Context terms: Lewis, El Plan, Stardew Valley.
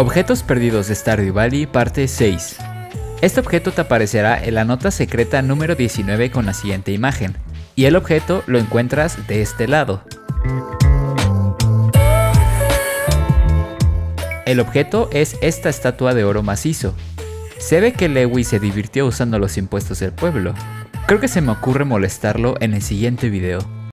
Objetos perdidos de Stardew Valley parte 6. Este objeto te aparecerá en la nota secreta número 19 con la siguiente imagen, y el objeto lo encuentras de este lado. El objeto es esta estatua de oro macizo. Se ve que Lewy se divirtió usando los impuestos del pueblo. Creo que se me ocurre molestarlo en el siguiente video.